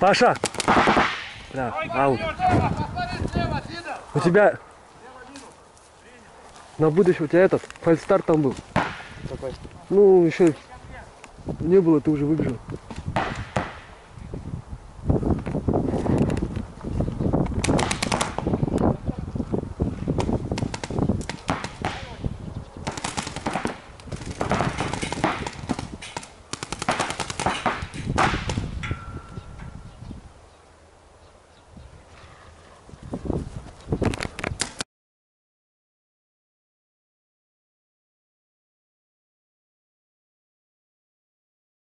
Паша! Да, аут. У тебя... На будущее у тебя этот фальстарт там был. Такой. Ну, еще не было, ты уже выбежал.